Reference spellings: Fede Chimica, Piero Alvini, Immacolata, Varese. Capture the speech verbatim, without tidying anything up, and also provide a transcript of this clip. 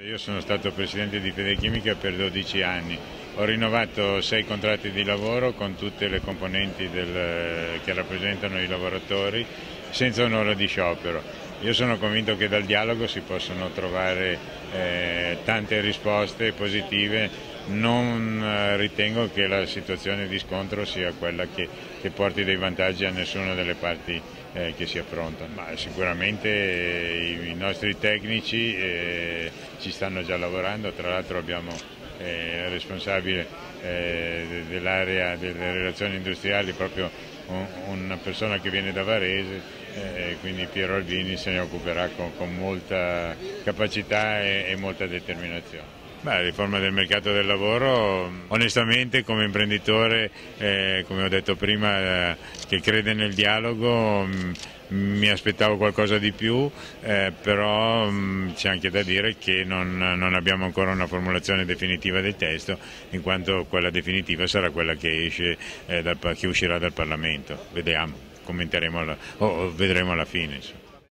Io sono stato presidente di Fede Chimica per dodici anni, ho rinnovato sei contratti di lavoro con tutte le componenti del, che rappresentano i lavoratori senza un'ora di sciopero. Io sono convinto che dal dialogo si possono trovare eh, tante risposte positive, non ritengo che la situazione di scontro sia quella che, che porti dei vantaggi a nessuna delle parti eh, che si affrontano, ma sicuramente eh, i nostri tecnici eh, ci stanno già lavorando, tra l'altro abbiamo eh, il responsabile eh, dell'area delle relazioni industriali, proprio un, una persona che viene da Varese, eh, quindi Piero Alvini se ne occuperà con, con molta capacità e, e molta determinazione. Beh, la riforma del mercato del lavoro, onestamente come imprenditore, eh, come ho detto prima, eh, che crede nel dialogo, mh, mi aspettavo qualcosa di più, eh, però c'è anche da dire che non, non abbiamo ancora una formulazione definitiva del testo, in quanto quella definitiva sarà quella che, esce, eh, dal, che uscirà dal Parlamento. Vediamo, commenteremo alla, o, o vedremo alla fine. Insomma.